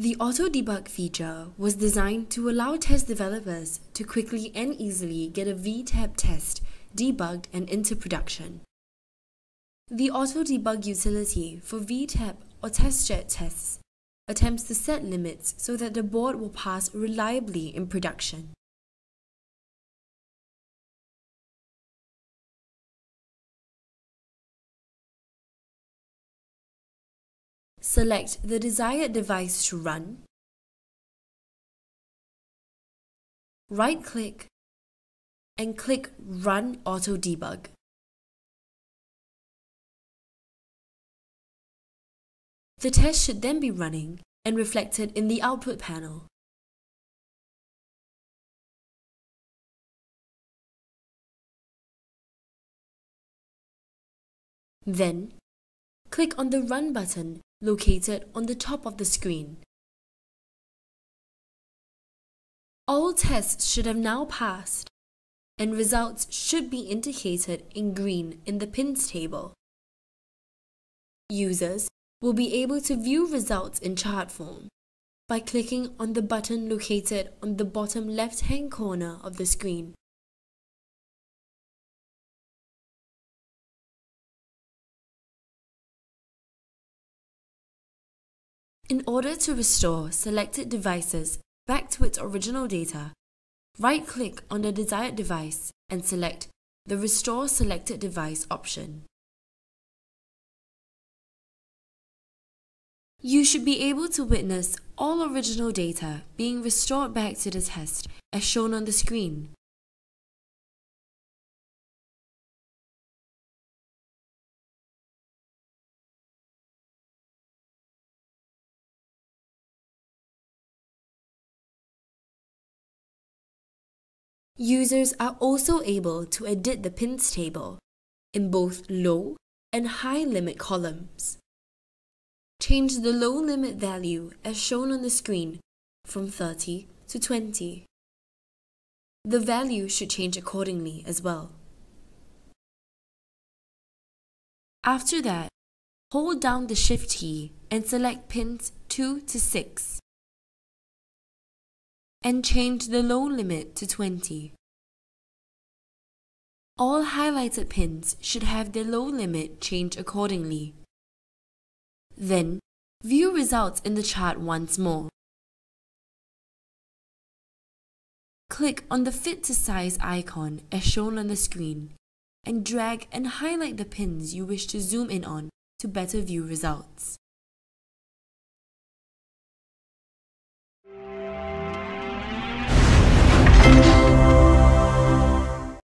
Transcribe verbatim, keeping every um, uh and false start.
The auto-debug feature was designed to allow test developers to quickly and easily get a V TEP test debugged and into production. The auto-debug utility for V TEP or TestJet tests attempts to set limits so that the board will pass reliably in production. Select the desired device to run. Right-click and click Run Auto Debug. The test should then be running and reflected in the output panel. Then, click on the Run button located on the top of the screen. All tests should have now passed, and results should be indicated in green in the pins table. Users will be able to view results in chart form by clicking on the button located on the bottom left-hand corner of the screen. In order to restore selected devices back to its original data, right-click on the desired device and select the Restore Selected Device option. You should be able to witness all original data being restored back to the test as shown on the screen. Users are also able to edit the pins table in both low and high limit columns. Change the low limit value as shown on the screen from thirty to twenty. The value should change accordingly as well. After that, hold down the Shift key and select pins two to six. And change the low limit to twenty. All highlighted pins should have their low limit changed accordingly. Then, view results in the chart once more. Click on the Fit to Size icon as shown on the screen and drag and highlight the pins you wish to zoom in on to better view results.